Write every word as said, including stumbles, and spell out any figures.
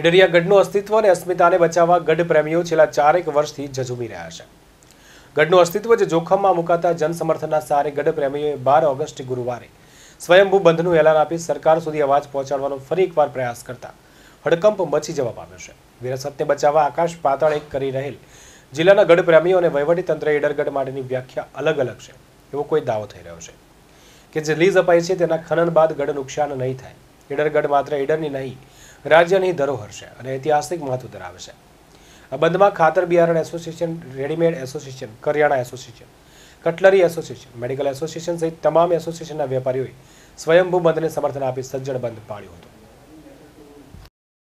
ઈડરિયા ગઢનું અસ્તિત્વ અને અસ્મિતાને બચાવવા ગઢ પ્રેમીઓ છેલ્લા ચારેક વર્ષથી ઝઝૂમી રહ્યા છે। ગઢનું અસ્તિત્વ જે જોખમમાં મુકાતા જનસમર્થનના સહારે ગઢ પ્રેમીઓએ બાર ઓગસ્ટે ગુરુવારે સ્વયંભૂ બંધનું એલાન આપી સરકાર સુધી અવાજ પહોંચાડવાનો ફરી એકવાર પ્રયાસ કરતા હડકંપ મચી જવા પામ્યો છે। વિરાસતને બચાવવા આકાશ પાતાળ એક કરી રહેલ જિલ્લાના ગઢ પ્રેમીઓ અને વહીવટીતંત્રે ઈડરગઢ માટેની વ્યાખ્યા અલગ અલગ છે એવો કોઈ દાવો થઈ રહ્યો છે કે જે લીઝ અપાઈ છે તેના ખનન બાદ ગઢ નુકસાન નહીં થાય। ઈડરગઢ માત્ર ઈડરની નહીં राज्यनी धरोहर है और ऐतिहासिक महत्व धरावे छे। आ बंधमां खातर बियारण एसोसिएशन, रेडीमेड एसोसिएशन, करियाणा association, cutlery association, medical association सहित तमाम एसोसिएशनना वेपारीओए स्वयंभू बंधने समर्थन आपी सज्जड़ बंध पाड्यो हतो।